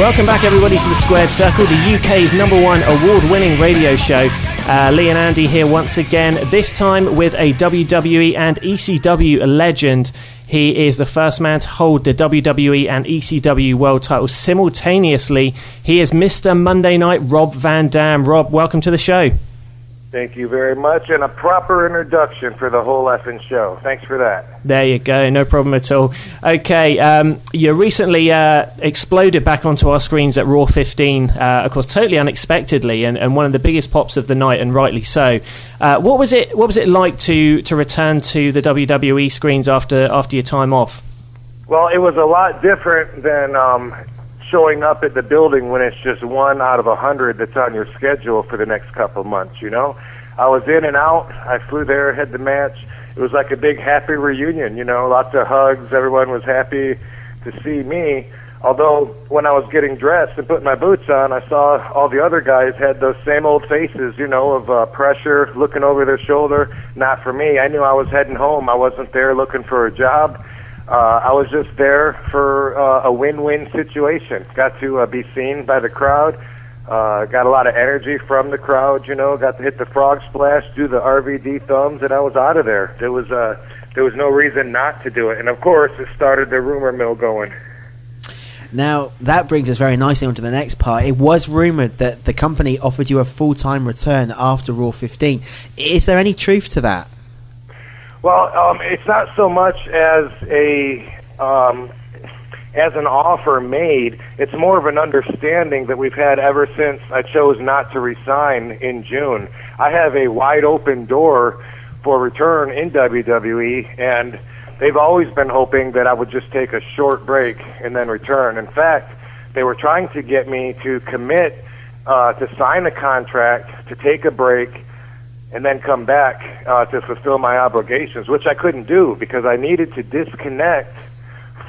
Welcome back, everybody, to the Squared Circle, the UK's #1 award-winning radio show. Lee and Andy here once again, this time with a WWE and ECW legend. He is the first man to hold the WWE and ECW world titles simultaneously. He is Mr. Monday Night, Rob Van Dam. Rob, welcome to the show. Thank you very much, and a proper introduction for the whole effing show. Thanks for that. There you go, no problem at all. Okay, you recently exploded back onto our screens at Raw 15, of course, totally unexpectedly, and one of the biggest pops of the night, and rightly so. What was it like to return to the WWE screens after your time off? Well, it was a lot different than showing up at the building when it's just 1 out of 100 that's on your schedule for the next couple of months, you know? I was in and out. I flew there, had the match. It was like a big happy reunion, you know, lots of hugs. Everyone was happy to see me. Although when I was getting dressed and putting my boots on, I saw all the other guys had those same old faces, you know, of pressure, looking over their shoulder. Not for me. I knew I was heading home. I wasn't there looking for a job. I was just there for a win-win situation. Got to be seen by the crowd. Got a lot of energy from the crowd, you know. Got to hit the frog splash, do the RVD thumbs, and I was out of there. There was no reason not to do it. And, of course, it started the rumor mill going. Now, that brings us very nicely onto the next part. It was rumored that the company offered you a full-time return after Raw 15. Is there any truth to that? Well, it's not so much as an offer made. It's more of an understanding that we've had ever since I chose not to resign in June. I have a wide open door for return in WWE, and they've always been hoping that I would just take a short break and then return. In fact, they were trying to get me to commit to sign a contract, to take a break, and then come back to fulfill my obligations, which I couldn't do because I needed to disconnect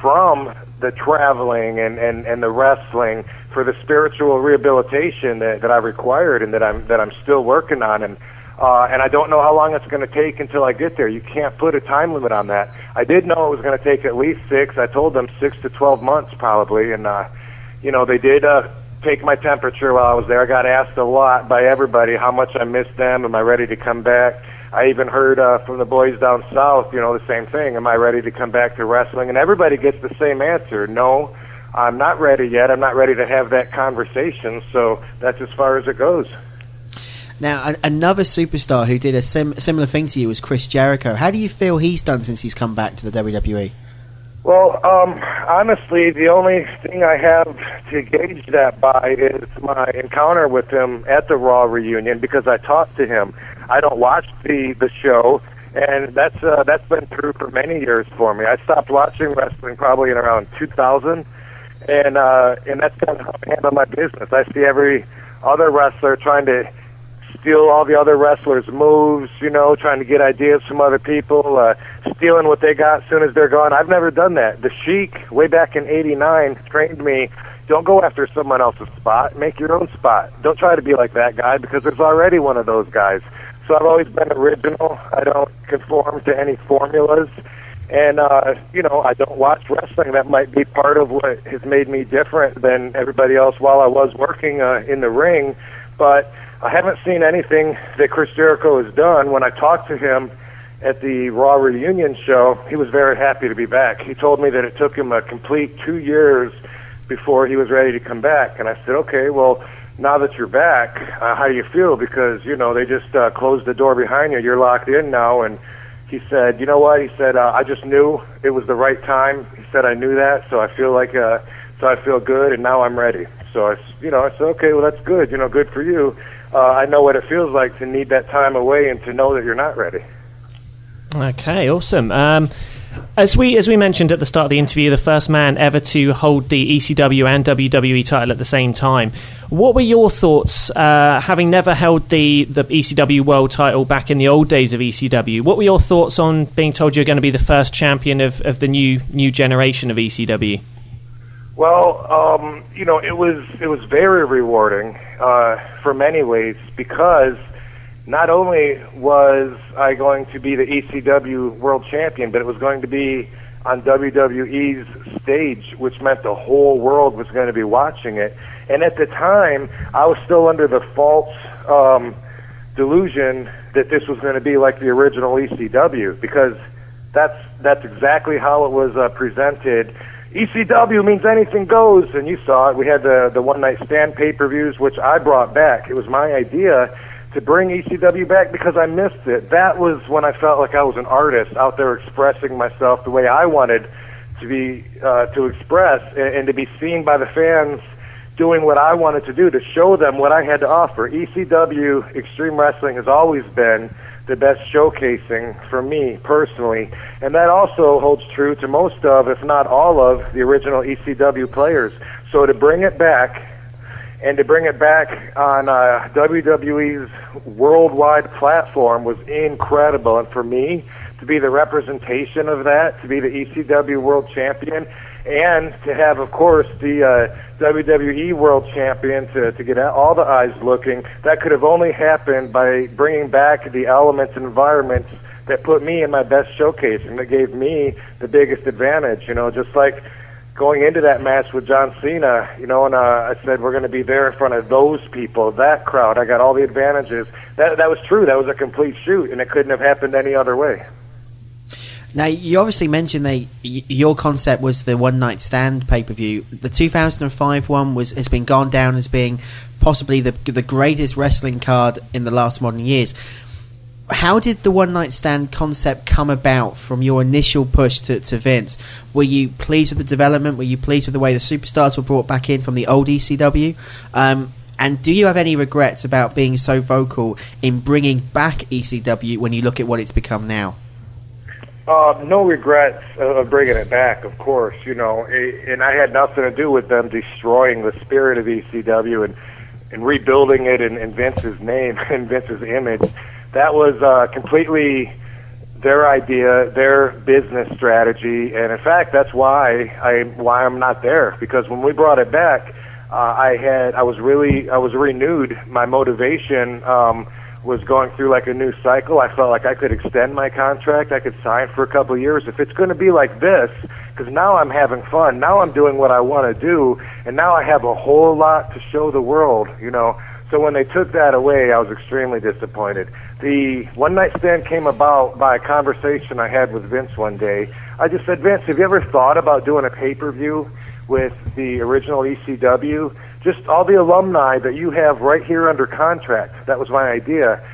from the traveling and the wrestling for the spiritual rehabilitation that I required and that I'm still working on. And I don't know how long it's going to take until I get there. You can't put a time limit on that. I did know it was going to take at least 6. I told them 6 to 12 months probably, and you know, they did. Take my temperature while I was there. I got asked a lot by everybody how much I missed them. Am I ready to come back? I even heard from the boys down south, you know, the same thing. Am I ready to come back to wrestling? And everybody gets the same answer. No, I'm not ready yet. I'm not ready to have that conversation. So that's as far as it goes. Now, another superstar who did a similar thing to you was Chris Jericho. How do you feel he's done since he's come back to the WWE? Well, honestly, the only thing I have to gauge that by is my encounter with him at the Raw reunion, because I talked to him. I don't watch the show, and that's been true for many years for me. I stopped watching wrestling probably in around 2000, and that's kind of how I handle my business. I see every other wrestler trying to steal all the other wrestlers' moves, you know, trying to get ideas from other people, stealing what they got as soon as they're gone. I've never done that. The Sheik, way back in '89, trained me, don't go after someone else's spot, make your own spot. Don't try to be like that guy, because there's already one of those guys. So I've always been original. I don't conform to any formulas. And, you know, I don't watch wrestling. That might be part of what has made me different than everybody else while I was working in the ring. But I haven't seen anything that Chris Jericho has done. When I talked to him at the Raw reunion show, he was very happy to be back. He told me that it took him a complete 2 years before he was ready to come back. And I said, okay, well, now that you're back, how do you feel? Because, you know, they just closed the door behind you. You're locked in now. And he said, you know what? He said, I just knew it was the right time. He said, I knew that, so I feel like, so I feel good, and now I'm ready. So, I said, okay, well, that's good. You know, good for you. I know what it feels like to need that time away and to know that you're not ready. Okay, awesome. As we mentioned at the start of the interview, the first man ever to hold the ECW and WWE title at the same time. What were your thoughts, having never held the ECW world title back in the old days of ECW? What were your thoughts on being told you're going to be the first champion of the new generation of ECW? Well, you know, it was very rewarding for many ways, because not only was I going to be the ECW world champion, but it was going to be on WWE's stage, which meant the whole world was going to be watching it. And at the time, I was still under the false delusion that this was going to be like the original ECW, because that's exactly how it was presented. ECW means anything goes, and you saw it. We had the one-night stand pay-per-views, which I brought back. It was my idea to bring ECW back because I missed it. That was when I felt like I was an artist out there expressing myself the way I wanted to be, to express, and to be seen by the fans doing what I wanted to do, to show them what I had to offer. ECW, Extreme Wrestling, has always been the best showcasing for me personally, and that also holds true to most of, if not all of, the original ECW players. So to bring it back, and to bring it back on WWE's worldwide platform was incredible. And for me, to be the representation of that, to be the ECW World Champion, and to have, of course, the WWE World Champion to get all the eyes looking, that could have only happened by bringing back the elements and environments that put me in my best showcase and that gave me the biggest advantage, you know, just like going into that match with John Cena, you know, and I said, we're going to be there in front of those people, that crowd. I got all the advantages. That was true. That was a complete shoot, and it couldn't have happened any other way. Now, you obviously mentioned that your concept was the one-night stand pay-per-view. The 2005 one has been gone down as being possibly the greatest wrestling card in the last modern years. How did the one-night stand concept come about from your initial push to Vince? Were you pleased with the development? Were you pleased with the way the superstars were brought back in from the old ECW? And do you have any regrets about being so vocal in bringing back ECW when you look at what it's become now? No regrets of bringing it back, of course. You know, and I had nothing to do with them destroying the spirit of ECW and rebuilding it in Vince's name and Vince's image. That was completely their idea, their business strategy, and in fact, that's why I'm not there. Because when we brought it back, I was renewed. My motivation was going through like a new cycle. I felt like I could extend my contract. I could sign for a couple of years if it's going to be like this. Because now I'm having fun. Now I'm doing what I want to do, and now I have a whole lot to show the world. You know. So when they took that away, I was extremely disappointed. The one-night stand came about by a conversation I had with Vince one day. I just said, Vince, have you ever thought about doing a pay-per-view with the original ECW? Just all the alumni that you have right here under contract. That was my idea.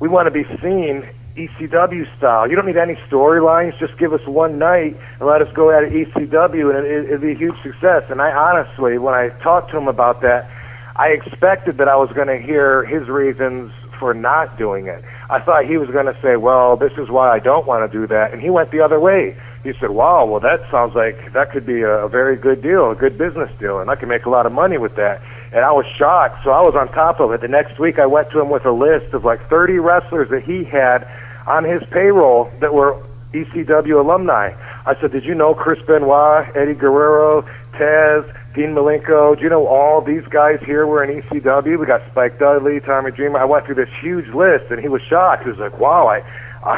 We want to be seen ECW style. You don't need any storylines. Just give us one night and let us go at it ECW, and it'd be a huge success. And I honestly, when I talked to him about that, I expected that I was going to hear his reasons for not doing it. I thought he was going to say, well, this is why I don't want to do that. And he went the other way. He said, wow, well, that sounds like that could be a very good deal, a good business deal, and I can make a lot of money with that. And I was shocked, so I was on top of it. The next week I went to him with a list of like 30 wrestlers that he had on his payroll that were ECW alumni. I said, did you know Chris Benoit, Eddie Guerrero, Taz, Dean Malenko? Do you know all these guys here were in ECW? We got Spike Dudley, Tommy Dreamer. I went through this huge list, and he was shocked. He was like, wow, I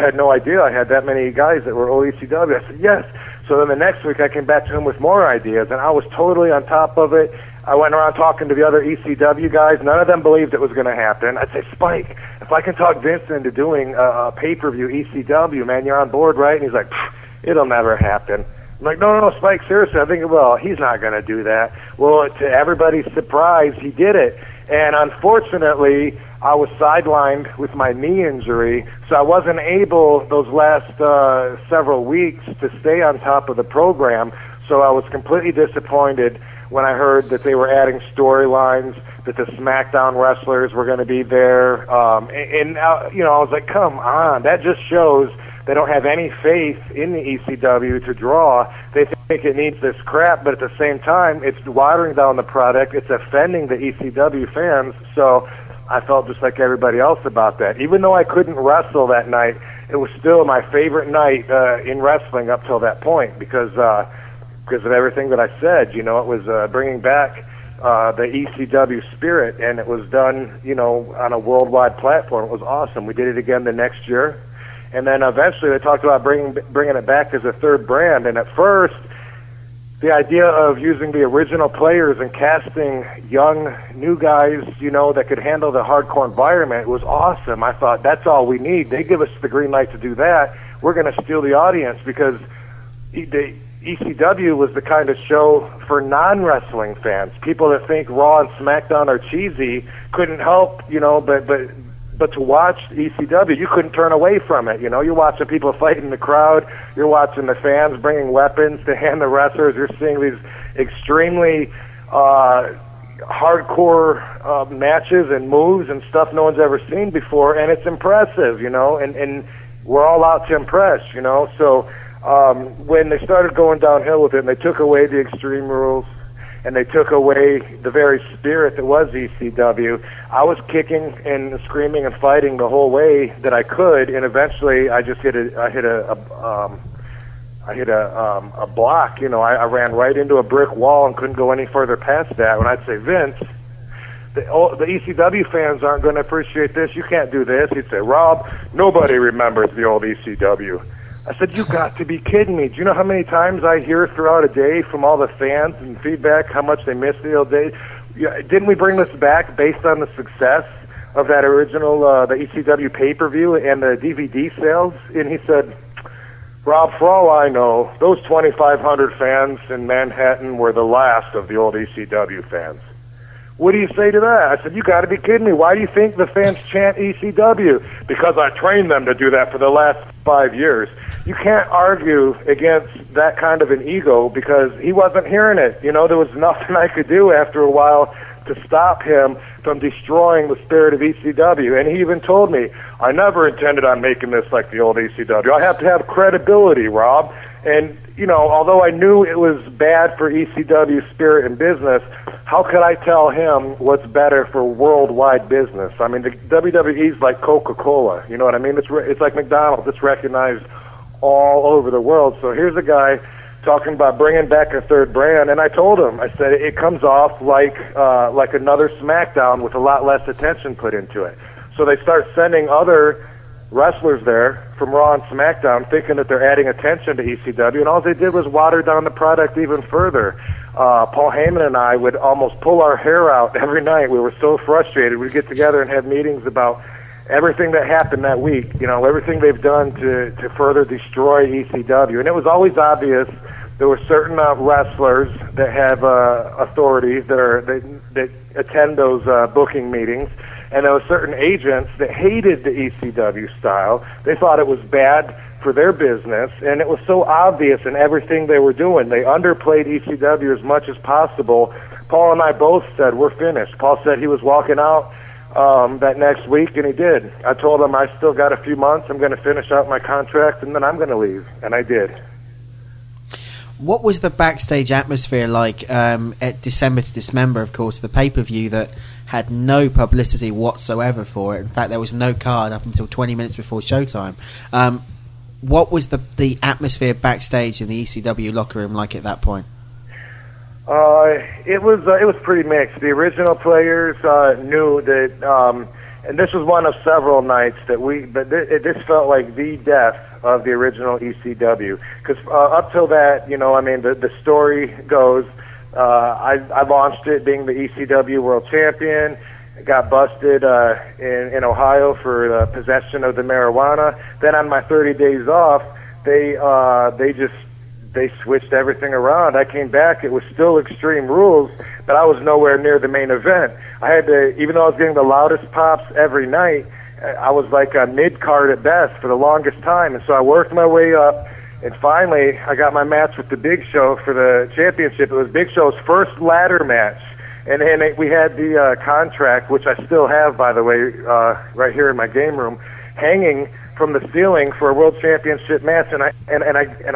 had no idea I had that many guys that were all ECW. I said, yes. So then the next week I came back to him with more ideas, and I was totally on top of it. I went around talking to the other ECW guys. None of them believed it was going to happen. I'd say, Spike, if I can talk Vince into doing a pay-per-view ECW, man, you're on board, right? And he's like, it'll never happen. I'm like, no, Spike, seriously, I think, well, he's not going to do that. Well, to everybody's surprise, he did it. And unfortunately, I was sidelined with my knee injury, so I wasn't able those last several weeks to stay on top of the program. So I was completely disappointed when I heard that they were adding storylines, that the SmackDown wrestlers were going to be there. You know, I was like, come on, that just shows they don't have any faith in the ECW to draw. They think it needs this crap, but at the same time, it's watering down the product. It's offending the ECW fans. So I felt just like everybody else about that. Even though I couldn't wrestle that night, it was still my favorite night in wrestling up till that point because of everything that I said. You know, it was bringing back the ECW spirit, and it was done, you know, on a worldwide platform. It was awesome. We did it again the next year. And then eventually they talked about bringing it back as a third brand. And at first, the idea of using the original players and casting young, new guys, you know, that could handle the hardcore environment was awesome. I thought, that's all we need. They give us the green light to do that. We're going to steal the audience, because the ECW was the kind of show for non-wrestling fans. People that think Raw and SmackDown are cheesy couldn't help, you know, but to watch ECW, you couldn't turn away from it. You know, you're watching people fighting in the crowd. You're watching the fans bringing weapons to hand the wrestlers. You're seeing these extremely hardcore matches and moves and stuff no one's ever seen before, and it's impressive, you know, and we're all out to impress, you know. So when they started going downhill with it, and they took away the extreme rules, and they took away the very spirit that was ECW, I was kicking and screaming and fighting the whole way that I could, and eventually I just hit a, I hit a block. You know, I ran right into a brick wall and couldn't go any further past that. When I'd say, Vince, the ECW fans aren't going to appreciate this. You can't do this. He'd say, Rob, nobody remembers the old ECW. I said, you got to be kidding me. Do you know how many times I hear throughout a day from all the fans and feedback how much they missed the old days? Didn't we bring this back based on the success of that original, the ECW pay-per-view and the DVD sales? And he said, Rob, for all I know, those 2,500 fans in Manhattan were the last of the old ECW fans. What do you say to that? I said, you got to be kidding me. Why do you think the fans chant ECW? Because I trained them to do that for the last 5 years. You can't argue against that kind of an ego, because he wasn't hearing it. You know, there was nothing I could do after a while to stop him from destroying the spirit of ECW. And he even told me, I never intended on making this like the old ECW. I have to have credibility, Rob. And, you know, although I knew it was bad for ECW spirit and business, how could I tell him what's better for worldwide business? I mean, the WWE's like Coca-Cola. You know what I mean? It's like McDonald's. It's recognized all over the world. So here's a guy talking about bringing back a third brand, and I told him, I said, it comes off like another SmackDown with a lot less attention put into it. So they start sending other wrestlers there from Raw and SmackDown thinking that they're adding attention to ECW, and all they did was water down the product even further. Paul Heyman and I would almost pull our hair out every night. We were so frustrated. We'd get together and have meetings about everything that happened that week, you know, everything they've done to further destroy ECW. And it was always obvious there were certain wrestlers that have authority that attend those booking meetings, and there were certain agents that hated the ECW style. They thought it was bad for their business, and it was so obvious in everything they were doing. They underplayed ECW as much as possible. Paul and I both said, we're finished. Paul said he was walking out that next week, and he did. I told him, I still got a few months. I'm going to finish out my contract, and then I'm going to leave. And I did. What was the backstage atmosphere like at December to Dismember, of course, the pay-per-view that had no publicity whatsoever for it? In fact, there was no card up until 20 minutes before showtime. What was the atmosphere backstage in the ECW locker room like at that point? It was pretty mixed. The original players knew that, and this was one of several nights that this felt like the death of the original ECW, because up till that, you know, I mean, the story goes, I launched it being the ECW World Champion. Got busted in Ohio for possession of the marijuana. Then on my 30 days off, they switched everything around. I came back. It was still Extreme Rules, but I was nowhere near the main event. I had to, even though I was getting the loudest pops every night, I was like a mid-card at best for the longest time. And so I worked my way up, and finally I got my match with the Big Show for the championship. It was Big Show's first ladder match. And we had the contract, which I still have, by the way, right here in my game room, hanging from the ceiling for a world championship match, and I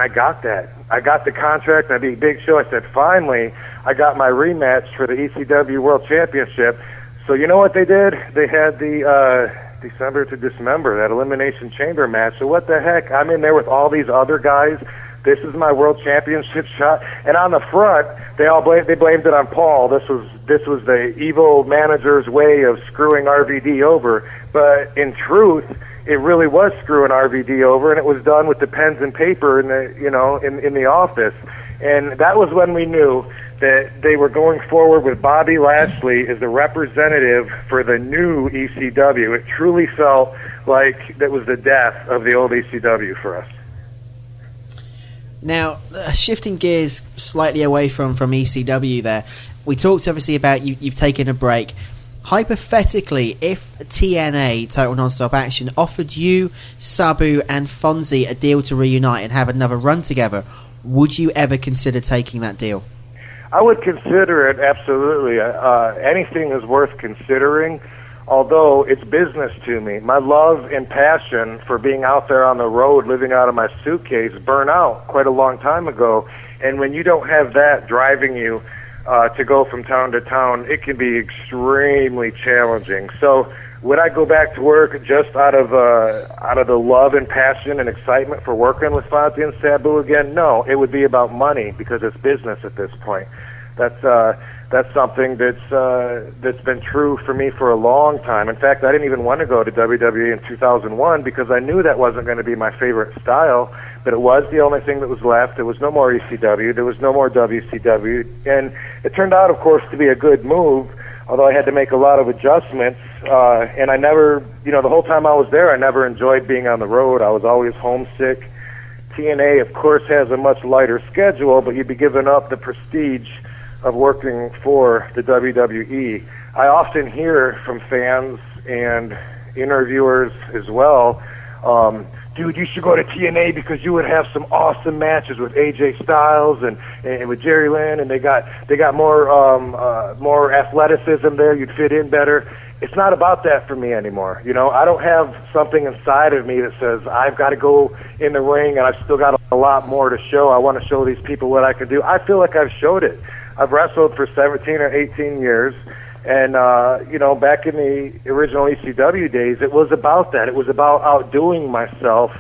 got that. I got the contract. I beat Big Show. I said, finally, I got my rematch for the ECW World Championship. So you know what they did? They had the December to Dismember, that Elimination Chamber match. So what the heck? I'm in there with all these other guys. This is my world championship shot. And on the front, they blamed it on Paul. This was the evil manager's way of screwing RVD over. But in truth, it really was screwing RVD over, and it was done with the pens and paper in the, you know, in the office. And that was when we knew that they were going forward with Bobby Lashley as the representative for the new ECW. It truly felt like that was the death of the old ECW for us. Now, shifting gears slightly away from ECW there, we talked obviously about you've taken a break. Hypothetically, if TNA, Total Nonstop Action, offered you, Sabu and Fonzie a deal to reunite and have another run together, would you ever consider taking that deal? I would consider it, absolutely. Anything is worth considering, although it's business to me. My love and passion for being out there on the road, living out of my suitcase, burned out quite a long time ago. And when you don't have that driving you to go from town to town, it can be extremely challenging. So would I go back to work just out of the love and passion and excitement for working with Fonzie and Sabu again? No, it would be about money because it's business at this point. That's something that's been true for me for a long time. In fact, I didn't even want to go to WWE in 2001 because I knew that wasn't going to be my favorite style, but it was the only thing that was left. There was no more ECW. There was no more WCW. And it turned out, of course, to be a good move, although I had to make a lot of adjustments. And I never, you know, the whole time I was there, I never enjoyed being on the road. I was always homesick. TNA, of course, has a much lighter schedule, but you'd be giving up the prestige of working for the WWE. I often hear from fans and interviewers as well, dude, you should go to TNA because you would have some awesome matches with AJ Styles and with Jerry Lynn, and they got more athleticism there. You'd fit in better. It's not about that for me anymore. You know, I don't have something inside of me that says I've got to go in the ring and I've still got a lot more to show. I want to show these people what I can do. I feel like I've showed it. I've wrestled for 17 or 18 years, and you know, back in the original ECW days, it was about that. It was about outdoing myself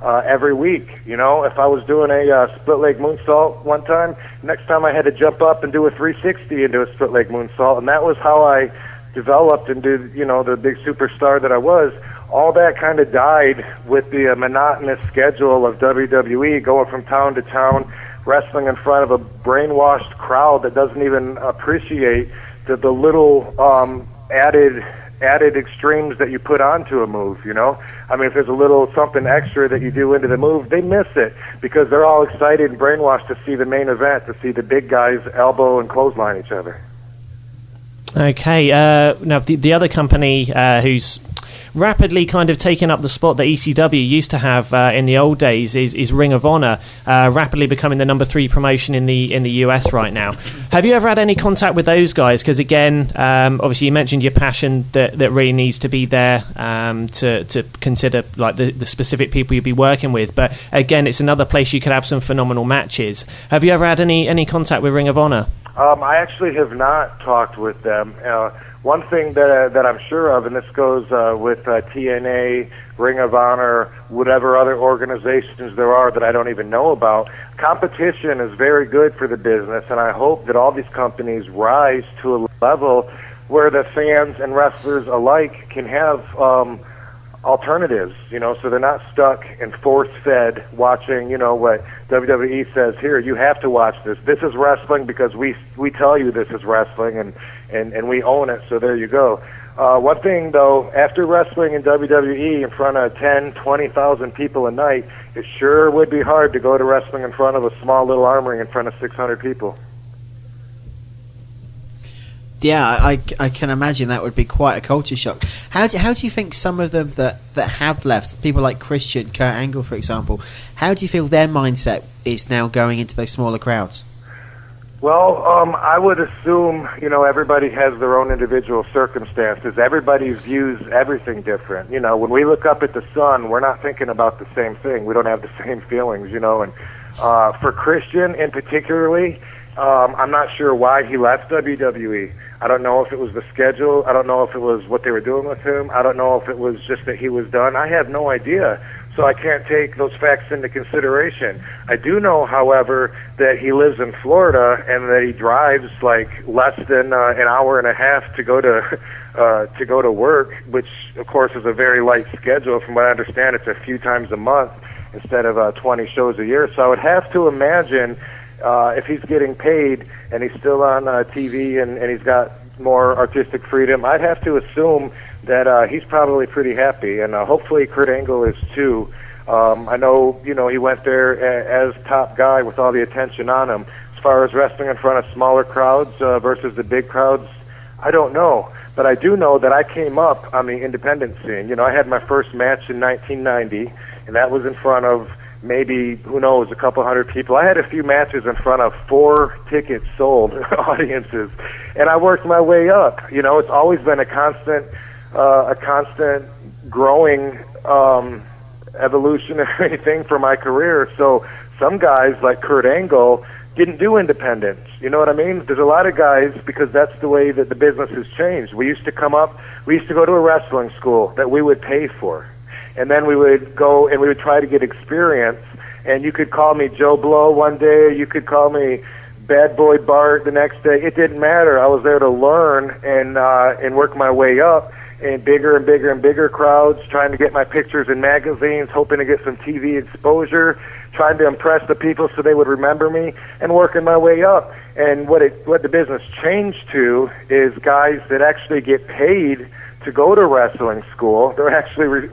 every week. You know, if I was doing a split leg moonsault one time, next time I had to jump up and do a 360 and do a split leg moonsault, and that was how I developed and did, you know, the big superstar that I was. All that kind of died with the monotonous schedule of WWE, going from town to town, wrestling in front of a brainwashed crowd that doesn't even appreciate the little added extremes that you put onto a move, you know? I mean, if there's a little something extra that you do into the move, they miss it because they're all excited and brainwashed to see the main event, to see the big guys elbow and clothesline each other. Okay, now the other company who's rapidly kind of taking up the spot that ECW used to have in the old days is Ring of Honor, rapidly becoming the number 3 promotion in the US right now. Have you ever had any contact with those guys? Because again, obviously you mentioned your passion that really needs to be there to consider like the specific people you'd be working with. But again, it's another place you could have some phenomenal matches. Have you ever had any contact with Ring of Honor? I actually have not talked with them. One thing that I'm sure of, and this goes with TNA, Ring of Honor, whatever other organizations there are that I don't even know about, competition is very good for the business, and I hope that all these companies rise to a level where the fans and wrestlers alike can have alternatives, you know, so they're not stuck and force-fed watching, you know, what WWE says, here, you have to watch this. This is wrestling because we tell you this is wrestling, and we own it, so there you go. One thing, though, after wrestling in WWE in front of 10,000, 20,000 people a night, it sure would be hard to go to wrestling in front of a small little arm ring in front of 600 people. Yeah, I can imagine that would be quite a culture shock. How do you think some of them that have left, people like Christian, Kurt Angle, for example, how do you feel their mindset is now going into those smaller crowds? Well, I would assume, you know, everybody has their own individual circumstances. Everybody views everything different. You know, when we look up at the sun, we're not thinking about the same thing. We don't have the same feelings, you know. And for Christian in particularly, I'm not sure why he left WWE. I don't know if it was the schedule. I don't know if it was what they were doing with him. I don't know if it was just that he was done. I have no idea, so I can't take those facts into consideration. I do know, however, that he lives in Florida and that he drives like less than an hour and a half to go to to go to work, which of course is a very light schedule. From what I understand, it's a few times a month instead of 20 shows a year. So I would have to imagine if he's getting paid and he's still on TV and he's got more artistic freedom, I'd have to assume that he's probably pretty happy, and hopefully Kurt Angle is too. I know, you know, he went there as top guy with all the attention on him. As far as wrestling in front of smaller crowds versus the big crowds, I don't know. But I do know that I came up on the independent scene. You know, I had my first match in 1990, and that was in front of maybe, who knows, a couple hundred people. I had a few matches in front of 4 tickets sold audiences, and I worked my way up. You know, it's always been a constant growing evolutionary thing for my career. So some guys like Kurt Angle didn't do independents. You know what I mean? There's a lot of guys, because that's the way that the business has changed. We used to come up, we used to go to a wrestling school that we would pay for. And then we would go and we would try to get experience. And you could call me Joe Blow one day, you could call me Bad Boy Bart the next day. It didn't matter. I was there to learn and work my way up in bigger and bigger and bigger crowds, trying to get my pictures in magazines, hoping to get some TV exposure, trying to impress the people so they would remember me, and working my way up. And what the business changed to is guys that actually get paid to go to wrestling school. They're actually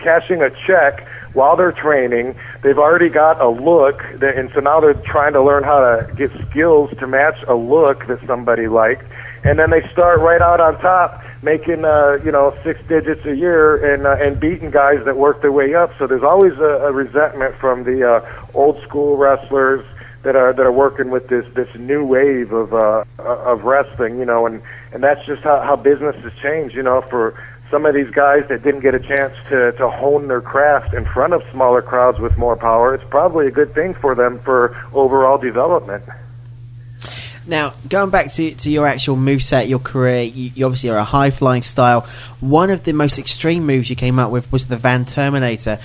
cashing a check while they're training. They've already got a look, and so now they're trying to learn how to get skills to match a look that somebody liked. And then they start right out on top, making you know, 6 digits a year and beating guys that work their way up. So there's always a resentment from the old school wrestlers that are working with this new wave of wrestling, you know, and that's just how business has changed, you know, for some of these guys that didn't get a chance to hone their craft in front of smaller crowds with more power. It's probably a good thing for them for overall development. Now, going back to your actual moveset, your career, you obviously are a high-flying style. One of the most extreme moves you came up with was the Van Terminator.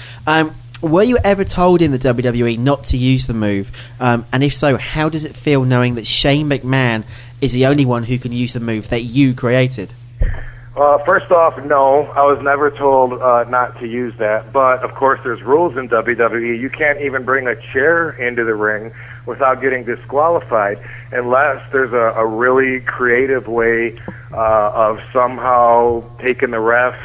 Were you ever told in the WWE not to use the move? And if so, how does it feel knowing that Shane McMahon is the only one who can use the move that you created? First off, no, I was never told not to use that. But, of course, there's rules in WWE. You can't even bring a chair into the ring without getting disqualified, unless there's a really creative way of somehow taking the ref's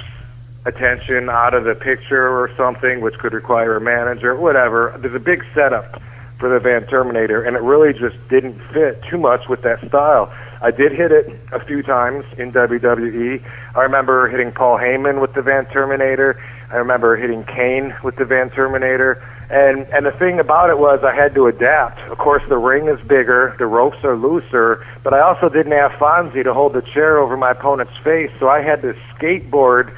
attention out of the picture or something, which could require a manager, whatever. There's a big setup for the Van Terminator, and it really just didn't fit too much with that style. I did hit it a few times in WWE. I remember hitting Paul Heyman with the Van Terminator. I remember hitting Kane with the Van Terminator. And the thing about it was I had to adapt. Of course, the ring is bigger, the ropes are looser, but I also didn't have Fonzie to hold the chair over my opponent's face, so I had to skateboard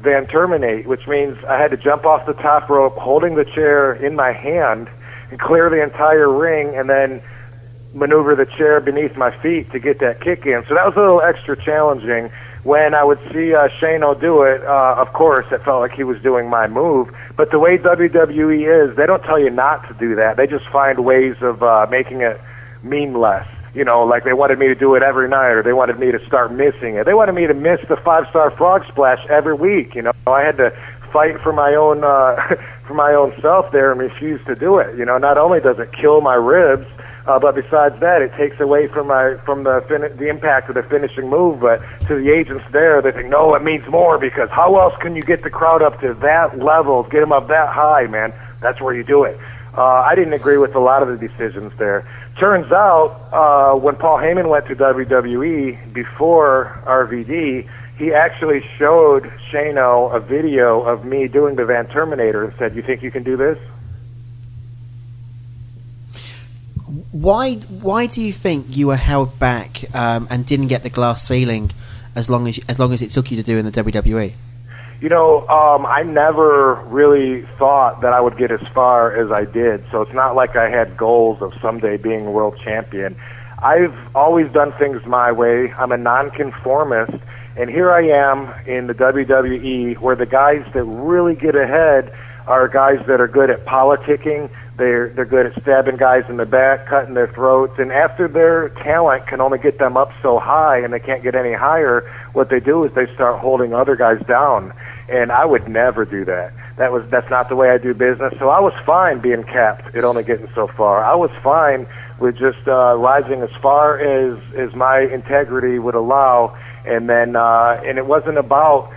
Van Terminate, which means I had to jump off the top rope holding the chair in my hand and clear the entire ring and then maneuver the chair beneath my feet to get that kick in. So that was a little extra challenging. When I would see Shane do it, of course, it felt like he was doing my move. But the way WWE is, they don't tell you not to do that. They just find ways of making it mean less. You know, like they wanted me to do it every night, or they wanted me to start missing it. They wanted me to miss the 5-star frog splash every week. You know, I had to fight for my own for my own self there and refuse to do it. You know, not only does it kill my ribs, but besides that, it takes away from the impact of the finishing move. But to the agents there, they think, no, it means more, because how else can you get the crowd up to that level, get them up that high, man? That's where you do it. I didn't agree with a lot of the decisions there. Turns out, when Paul Heyman went to WWE before RVD, he actually showed Shano a video of me doing the Van Terminator and said, you think you can do this? Why do you think you were held back and didn't get the glass ceiling as long as it took you to do in the WWE? You know, I never really thought that I would get as far as I did, so it's not like I had goals of someday being a world champion. I've always done things my way. I'm a nonconformist, and here I am in the WWE, where the guys that really get ahead are guys that are good at politicking, They're good at stabbing guys in the back, cutting their throats. And after their talent can only get them up so high and they can't get any higher, what they do is they start holding other guys down. And I would never do that. That's not the way I do business. So I was fine being capped at only getting so far. I was fine with just rising as far as my integrity would allow. And then and it wasn't about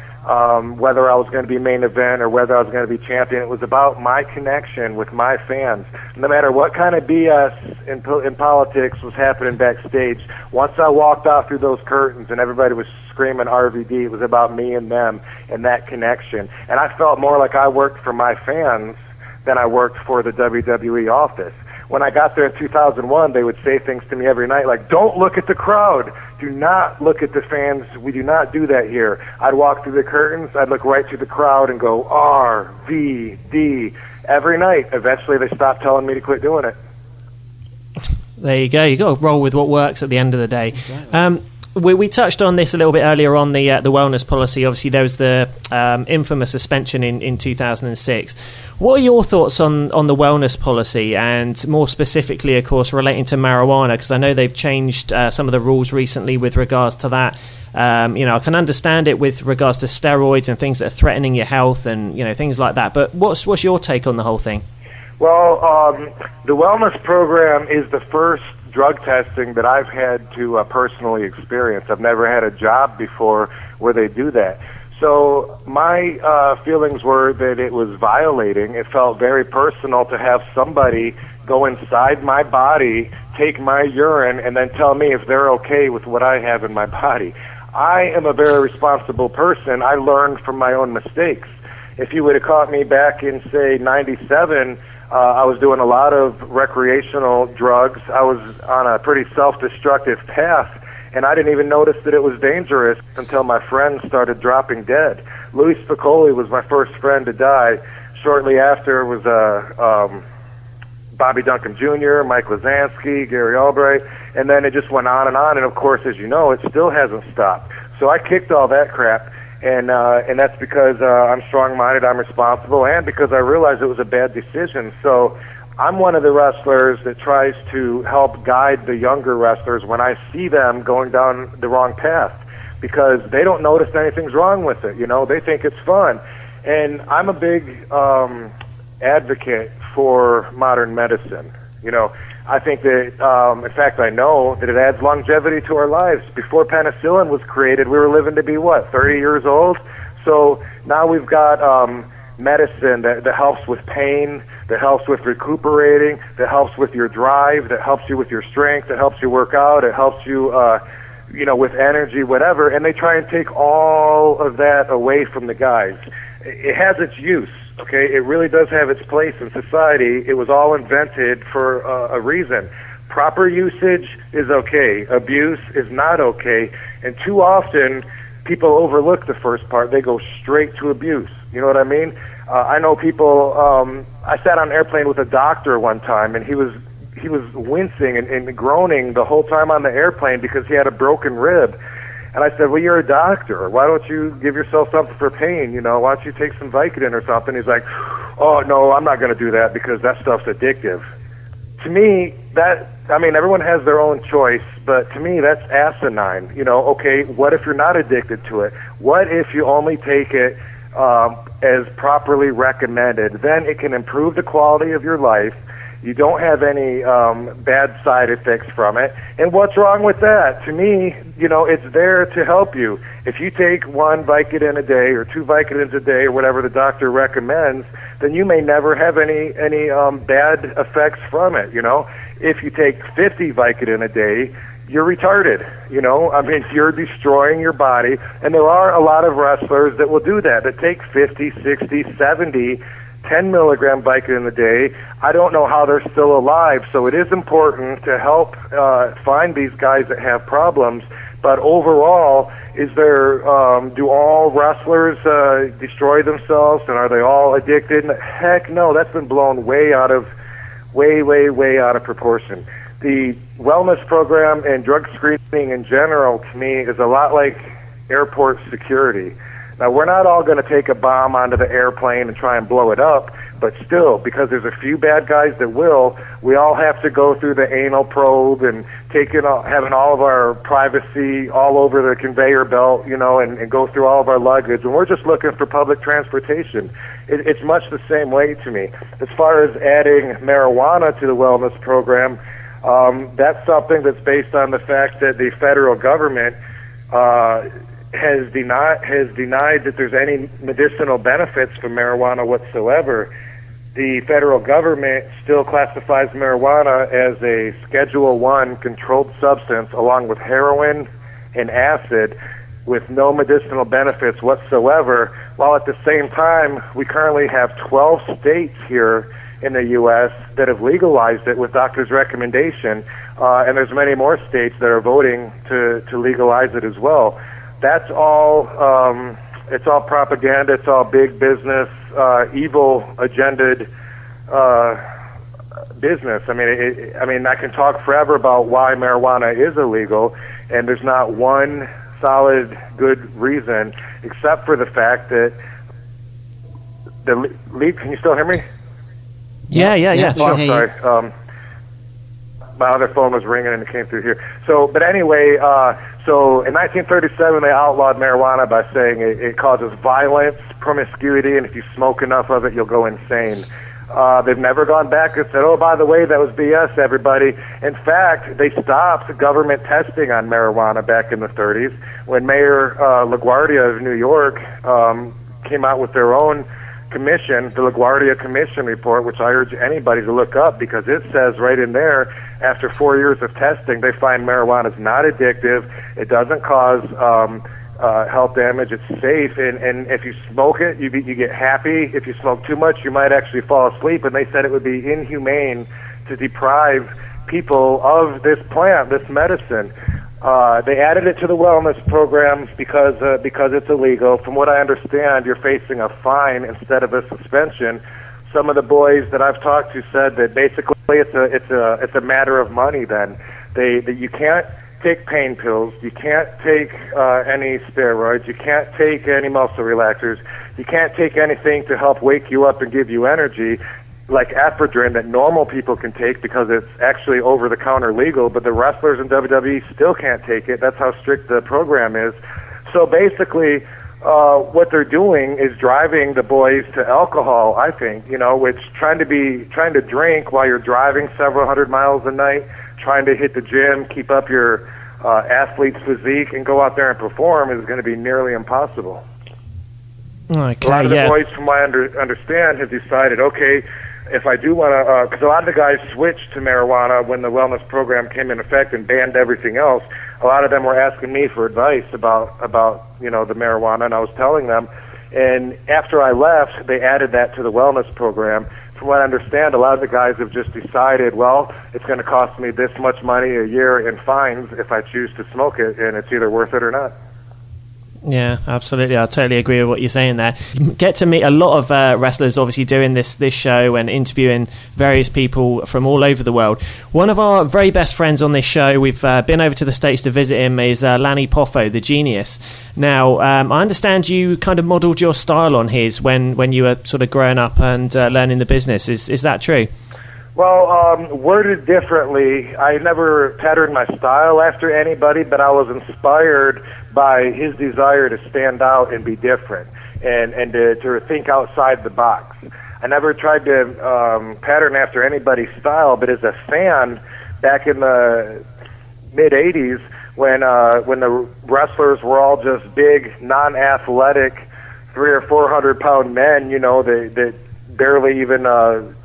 whether I was going to be main event or whether I was going to be champion. It was about my connection with my fans. No matter what kind of BS in politics was happening backstage, once I walked out through those curtains and everybody was screaming RVD, it was about me and them and that connection. And I felt more like I worked for my fans than I worked for the WWE office. When I got there in 2001, they would say things to me every night like, don't look at the crowd. Do not look at the fans. We do not do that here. I'd walk through the curtains. I'd look right through the crowd and go, RVD, every night. Eventually, they stopped telling me to quit doing it. There you go. You've got to roll with what works at the end of the day. Exactly. We touched on this a little bit earlier on the wellness policy. Obviously, there was the infamous suspension in 2006. What are your thoughts on the wellness policy, and more specifically, of course, relating to marijuana? Because I know they've changed some of the rules recently with regards to that. You know, I can understand it with regards to steroids and things that are threatening your health and, you know, things like that. But what's your take on the whole thing? Well, the wellness program is the first drug testing that I've had to personally experience. I've never had a job before where they do that. So my feelings were that it was violating. It felt very personal to have somebody go inside my body, take my urine, and then tell me if they're okay with what I have in my body. I am a very responsible person. I learned from my own mistakes. If you would have caught me back in, say, '97, I was doing a lot of recreational drugs. I was on a pretty self-destructive path, and I didn't even notice that it was dangerous until my friends started dropping dead. Louis Spicoli was my first friend to die. Shortly after was Bobby Duncombe Jr., Mike Lasansky, Gary Albright, and then it just went on, and of course, as you know, it still hasn't stopped. So I kicked all that crap. And that's because I'm strong-minded, I'm responsible, and because I realized it was a bad decision. So I'm one of the wrestlers that tries to help guide the younger wrestlers when I see them going down the wrong path, because they don't notice anything's wrong with it. You know, they think it's fun. And I'm a big advocate for modern medicine. You know, I think that, in fact, I know that it adds longevity to our lives. Before penicillin was created, we were living to be, what, 30 years old? So now we've got medicine that helps with pain, that helps with recuperating, that helps with your drive, that helps you with your strength, that helps you work out, it helps you, you know, with energy, whatever. And they try and take all of that away from the guys. It has its use. Okay, it really does have its place in society. It was all invented for a reason. Proper usage is okay. Abuse is not okay. And too often, people overlook the first part. They go straight to abuse. You know what I mean? I know people, I sat on an airplane with a doctor one time, and he was wincing and groaning the whole time on the airplane because he had a broken rib. And I said, well, you're a doctor. Why don't you give yourself something for pain? You know, why don't you take some Vicodin or something? He's like, oh, no, I'm not going to do that because that stuff's addictive. To me, everyone has their own choice, but to me, that's asinine. You know, okay, what if you're not addicted to it? What if you only take it as properly recommended? Then it can improve the quality of your life. You don't have any bad side effects from it. And what's wrong with that? To me, you know, it's there to help you. If you take one Vicodin a day or two Vicodins a day or whatever the doctor recommends, then you may never have any bad effects from it, you know. If you take 50 Vicodin a day, you're retarded, you know. I mean, you're destroying your body. And there are a lot of wrestlers that will do that take 50, 60, 70 10-milligram Vicodin a day. I don't know how they're still alive, so it is important to help find these guys that have problems. But overall, do all wrestlers destroy themselves, and are they all addicted? Heck no, that's been blown way out of proportion. The wellness program and drug screening in general, to me, is a lot like airport security. Now, we're not all going to take a bomb onto the airplane and try and blow it up, but still, because there's a few bad guys that will, we all have to go through the anal probe and having all of our privacy all over the conveyor belt, you know, and go through all of our luggage. And we're just looking for public transportation. It's much the same way to me. As far as adding marijuana to the wellness program, that's something that's based on the fact that the federal government has denied that there's any medicinal benefits from marijuana whatsoever. The federal government still classifies marijuana as a Schedule I controlled substance along with heroin and acid with no medicinal benefits whatsoever, while at the same time we currently have 12 states here in the U.S. that have legalized it with doctors' recommendation, and there's many more states that are voting to legalize it as well. That's all, it's all propaganda, it's all big business, evil-agendaed business. I mean, I can talk forever about why marijuana is illegal, and there's not one solid good reason, except for the fact that the leak. Can you still hear me? Yeah. Oh, I'm sorry. My other phone was ringing and it came through here. So, but anyway, so in 1937 they outlawed marijuana by saying it causes violence, promiscuity, and if you smoke enough of it, you'll go insane. They've never gone back and said, oh, by the way, that was BS, everybody. In fact, they stopped government testing on marijuana back in the 30s when Mayor LaGuardia of New York came out with their own commission, the LaGuardia Commission report, which I urge anybody to look up because it says right in there, after 4 years of testing, they find marijuana is not addictive, it doesn't cause health damage, it's safe, and if you smoke it, you get happy. If you smoke too much, you might actually fall asleep, and they said it would be inhumane to deprive people of this plant, this medicine. They added it to the wellness program because it's illegal. From what I understand, you're facing a fine instead of a suspension. Some of the boys that I've talked to said that basically it's a matter of money. Then that you can't take pain pills, you can't take any steroids, you can't take any muscle relaxers, you can't take anything to help wake you up and give you energy, like Ephedrine that normal people can take because it's actually over-the-counter legal, but the wrestlers in WWE still can't take it. That's how strict the program is. So basically, what they're doing is driving the boys to alcohol, I think, you know, which trying to drink while you're driving several hundred miles a night, trying to hit the gym, keep up your athlete's physique, and go out there and perform is going to be nearly impossible. Okay, a lot of the boys, from what I understand, have decided, okay, if I do want to, because a lot of the guys switched to marijuana when the wellness program came in effect and banned everything else. A lot of them were asking me for advice about you know, the marijuana, and I was telling them. And after I left, they added that to the wellness program. From what I understand, a lot of the guys have just decided, well, it's going to cost me this much money a year in fines if I choose to smoke it, and it's either worth it or not. Yeah, absolutely. I totally agree with what you're saying there. You get to meet a lot of wrestlers, obviously, doing this show and interviewing various people from all over the world. One of our very best friends on this show, we've been over to the States to visit him, is Lanny Poffo, the genius. Now, I understand you kind of modelled your style on his when you were sort of growing up and learning the business. Is that true? Well, worded differently, I never patterned my style after anybody, but I was inspired by his desire to stand out and be different and to think outside the box. I never tried to pattern after anybody's style, but as a fan back in the mid-'80s when the wrestlers were all just big, non-athletic, 300- or 400-pound men, you know, that barely even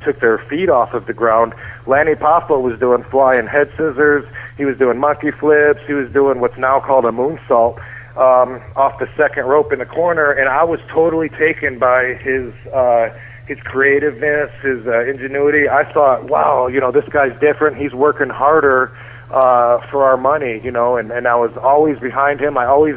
took their feet off of the ground. Lanny Poffo was doing flying head scissors. He was doing monkey flips. He was doing what's now called a moonsault off the second rope in the corner. And I was totally taken by his creativeness, his ingenuity. I thought, wow, you know, this guy's different. He's working harder for our money, you know. And I was always behind him. I always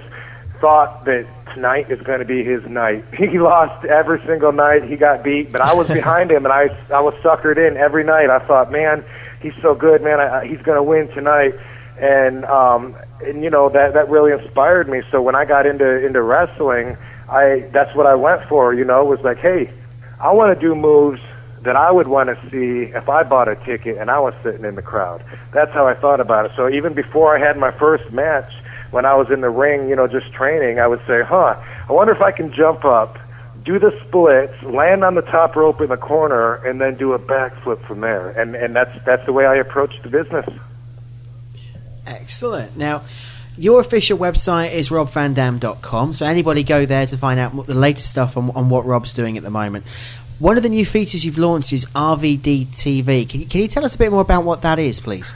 thought that tonight is going to be his night. He lost every single night. He got beat, but I was behind him, and I was suckered in every night. I thought, man, he's so good, man. He's going to win tonight, and you know that really inspired me. So when I got into wrestling, that's what I went for, you know, was like, hey, I want to do moves that I would want to see if I bought a ticket and I was sitting in the crowd. That's how I thought about it. So even before I had my first match, when I was in the ring, you know, just training, I would say, huh, I wonder if I can jump up, do the splits, land on the top rope in the corner, and then do a backflip from there. And that's the way I approached the business. Excellent. Now, your official website is robvandam.com, so anybody go there to find out the latest stuff on what Rob's doing at the moment. One of the new features you've launched is RVD TV. Can you tell us a bit more about what that is, please?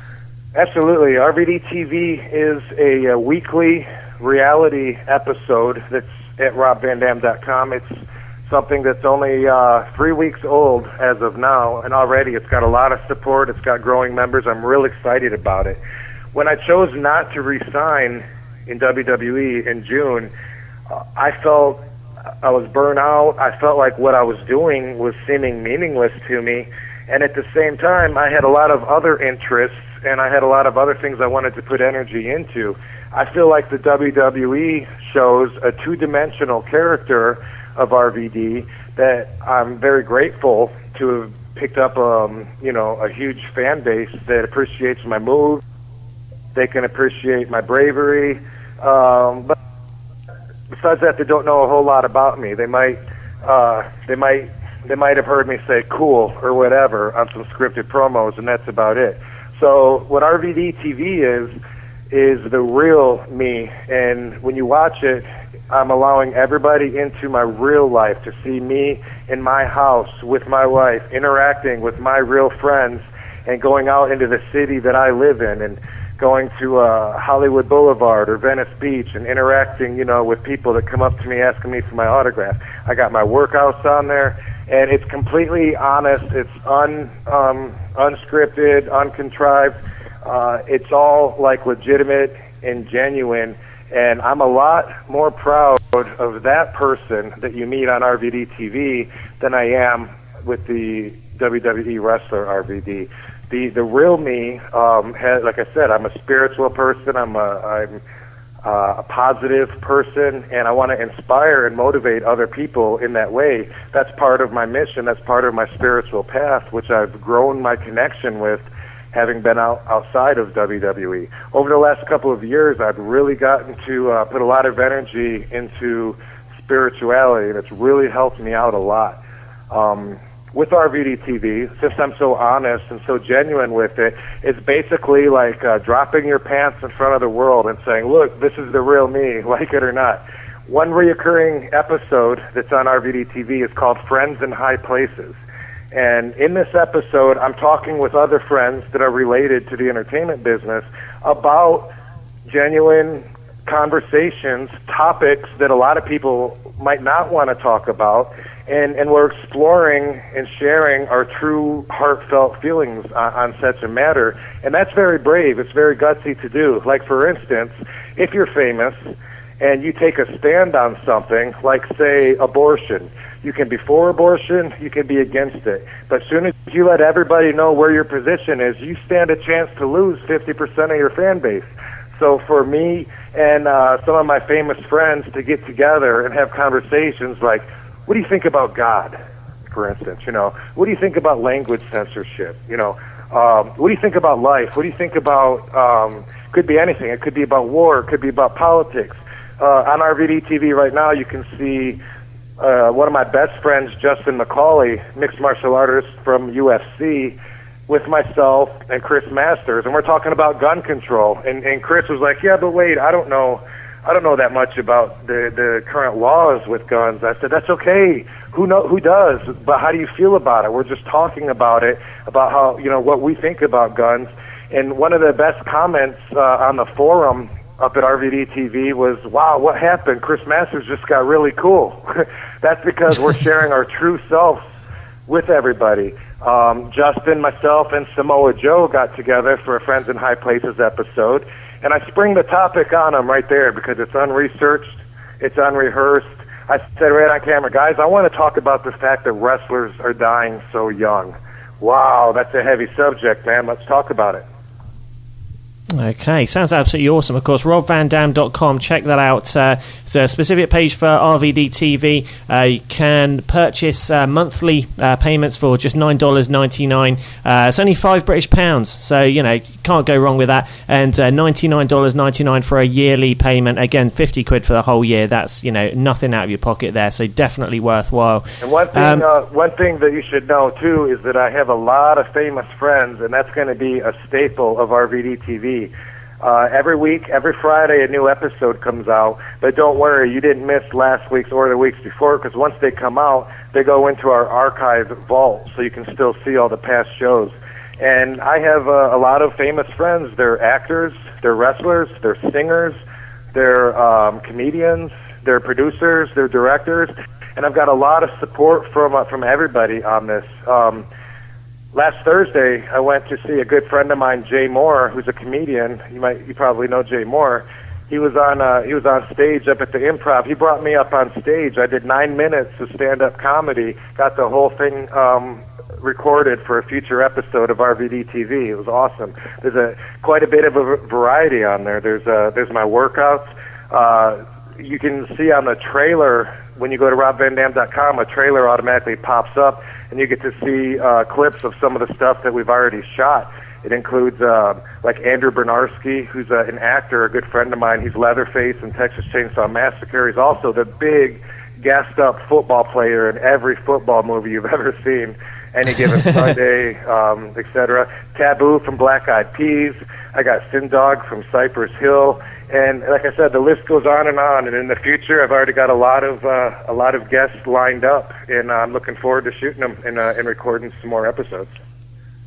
Absolutely. RVD TV is a weekly reality episode that's at robvandam.com. It's something that's only 3 weeks old as of now, and already it's got a lot of support. It's got growing members. I'm real excited about it. When I chose not to resign in WWE in June, I felt I was burnt out. I felt like what I was doing was seeming meaningless to me, and at the same time, I had a lot of other interests, and I had a lot of other things I wanted to put energy into. I feel like the WWE shows a two-dimensional character of RVD that I'm very grateful to have picked up, you know, a huge fan base that appreciates my move. They can appreciate my bravery. But besides that, they don't know a whole lot about me. They might, they might have heard me say "cool" or whatever on some scripted promos, and that's about it. So what RVD TV is the real me, and when you watch it, I'm allowing everybody into my real life to see me in my house with my wife, interacting with my real friends, and going out into the city that I live in, and going to Hollywood Boulevard or Venice Beach and interacting, you know, with people that come up to me asking me for my autograph. I got my workouts on there, and it's completely honest. It's unscripted, uncontrived. It's all like legitimate and genuine, and I'm a lot more proud of that person that you meet on RVD TV than I am with the WWE wrestler RVD. The real me, has, like I said, I'm a spiritual person. I'm a positive person, and I want to inspire and motivate other people in that way. That's part of my mission. That's part of my spiritual path, which I've grown my connection with, having been outside of WWE. Over the last couple of years, I've really gotten to put a lot of energy into spirituality, and it's really helped me out a lot. With RVD TV, since I'm so honest and so genuine with it, it's basically like dropping your pants in front of the world and saying, look, this is the real me, like it or not. One reoccurring episode that's on RVD TV is called Friends in High Places. And in this episode, I'm talking with other friends that are related to the entertainment business about genuine conversations, topics that a lot of people might not want to talk about, and we're exploring and sharing our true heartfelt feelings on such a matter. And that's very brave. It's very gutsy to do. Like, for instance, if you're famous and you take a stand on something, like, say, abortion, you can be for abortion, you can be against it. But as soon as you let everybody know where your position is, you stand a chance to lose 50% of your fan base. So for me and some of my famous friends to get together and have conversations like, what do you think about God, for instance? You know, what do you think about language censorship? You know, what do you think about life? What do you think about, could be anything. It could be about war. It could be about politics. On RVD TV right now, you can see one of my best friends, Justin McCauley, mixed martial artist from UFC, with myself and Chris Masters, and we're talking about gun control. And Chris was like, yeah, but wait, I don't know that much about the current laws with guns. I said, that's okay. Who does? But how do you feel about it? We're just talking about it, about how, you know, what we think about guns. And one of the best comments on the forum up at RVD TV was, wow, what happened? Chris Masters just got really cool. That's because we're sharing our true selves with everybody. Justin, myself, and Samoa Joe got together for a Friends in High Places episode, and I spring the topic on them right there because it's unresearched, it's unrehearsed. I said right on camera, guys, I want to talk about the fact that wrestlers are dying so young. Wow, that's a heavy subject, man. Let's talk about it. Okay, sounds absolutely awesome. Of course, robvandam.com, check that out. It's a specific page for RVD TV. You can purchase monthly payments for just $9.99. It's only £5 British, so, you know, can't go wrong with that. And $99.99 for a yearly payment. Again, 50 quid for the whole year. That's, you know, nothing out of your pocket there, so definitely worthwhile. And one thing that you should know, too, is that I have a lot of famous friends, and that's going to be a staple of RVD TV. Every week, every Friday, a new episode comes out. But don't worry, you didn't miss last week's or the weeks before, because once they come out, they go into our archive vault, so you can still see all the past shows. And I have a lot of famous friends. They're actors, they're wrestlers, they're singers, they're comedians, they're producers, they're directors. And I've got a lot of support from everybody on this. Last Thursday, I went to see a good friend of mine, Jay Moore, who's a comedian. You probably know Jay Moore. He was on stage up at the Improv. He brought me up on stage. I did 9 minutes of stand-up comedy. Got the whole thing recorded for a future episode of RVD TV. It was awesome. There's quite a bit of a variety on there. There's my workouts. You can see on the trailer when you go to robvandam.com, a trailer automatically pops up. And you get to see clips of some of the stuff that we've already shot. It includes, like, Andrew Bernarski, who's an actor, a good friend of mine. He's Leatherface in Texas Chainsaw Massacre. He's also the big, gassed-up football player in every football movie you've ever seen, Any Given Sunday, etc. Taboo from Black Eyed Peas. I got Sindog from Cypress Hill. And like I said, the list goes on. And in the future, I've already got a lot of guests lined up, and I'm looking forward to shooting them and recording some more episodes.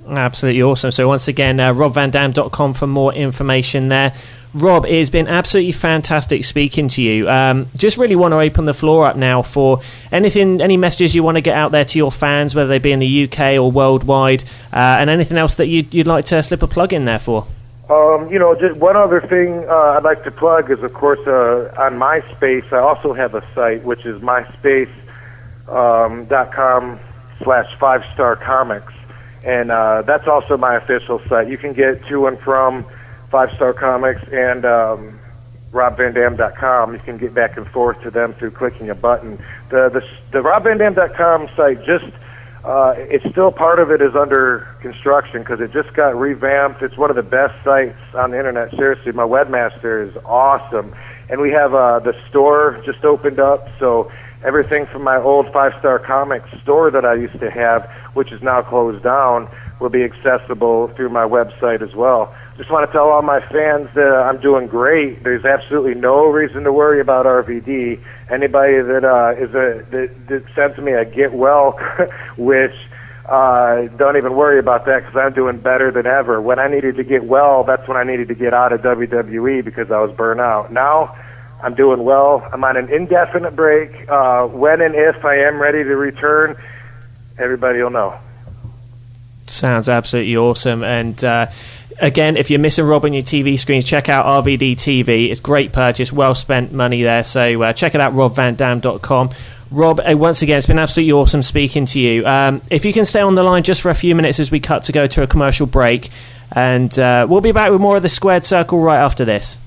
Absolutely awesome. So once again, robvandam.com for more information there. Rob, it's been absolutely fantastic speaking to you. Just really want to open the floor up now for any messages you want to get out there to your fans, whether they be in the UK or worldwide, and anything else that you'd like to slip a plug in there for. You know, just one other thing I'd like to plug is, of course, on MySpace, I also have a site, which is myspace.com/5starcomics. And that's also my official site. You can get to and from 5 Star Comics and robvandam.com. You can get back and forth to them through clicking a button. The robvandam.com site just... it's still, part of it is under construction because it just got revamped. It's one of the best sites on the internet. Seriously, my webmaster is awesome. And we have the store just opened up, so everything from my old 5 Star Comics store that I used to have, which is now closed down, will be accessible through my website as well. Just want to tell all my fans that I'm doing great. There's absolutely no reason to worry about RVD. Anybody that that sends me a get well wish, don't even worry about that, because I'm doing better than ever. When I needed to get well, that's when I needed to get out of WWE because I was burnt out. Now I'm doing well. I'm on an indefinite break. When and if I am ready to return, everybody will know. Sounds absolutely awesome. And again, if you're missing Rob on your TV screens, check out RVD TV. It's great purchase, well spent money there. So check it out, robvandam.com. Rob, once again, it's been absolutely awesome speaking to you. If you can stay on the line just for a few minutes as we go to a commercial break, and we'll be back with more of the Squared Circle right after this.